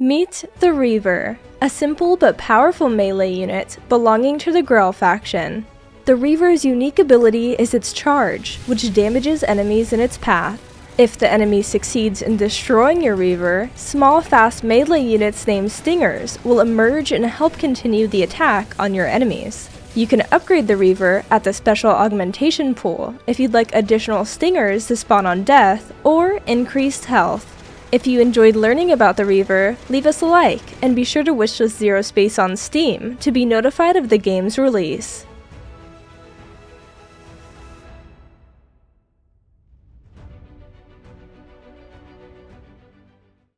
Meet the Reaver, a simple but powerful melee unit belonging to the Grail faction. The Reaver's unique ability is its charge, which damages enemies in its path. If the enemy succeeds in destroying your Reaver, small fast melee units named Stingers will emerge and help continue the attack on your enemies. You can upgrade the Reaver at the Special Augmentation pool if you'd like additional Stingers to spawn on death or increased health. If you enjoyed learning about the Reaver, leave us a like, and be sure to wishlist ZeroSpace on Steam to be notified of the game's release.